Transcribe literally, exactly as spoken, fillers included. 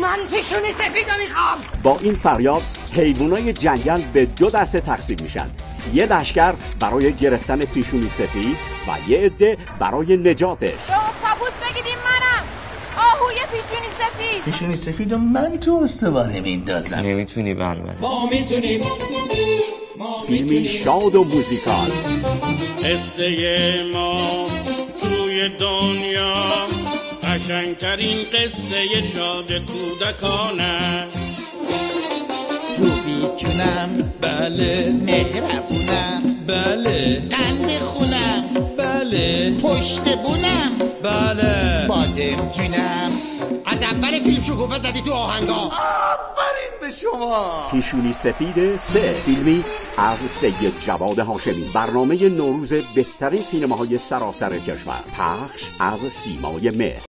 من پیشونی سفید رو میخوام. با این فریاد حیوانای جنگل به دو دسته تقسیم میشن، یه لشکر برای گرفتن پیشونی سفید و یه عده برای نجاتش. کابوس بگید این منم، آهوی پیشونی سفید. پیشونی سفید رو من تو استوانه میندازم. نمیتونی بلبل، ما میتونیم. فیلمی شاد و موزیکال. قصه ما توی دنیا قشنگترین قصه شاد کودکان است. روبی جونم بله، مهربونم بله، قند خونم بله، پشت بونم بله، بادم جونم. از اول فیلم شکوفه زدی تو آهنگا، آفرین به شما. پیشونی سفید سه، فیلمی از سید جواد هاشمی، برنامه نوروز بهترین سینماهای سراسر کشور، پخش از سیمای مهر.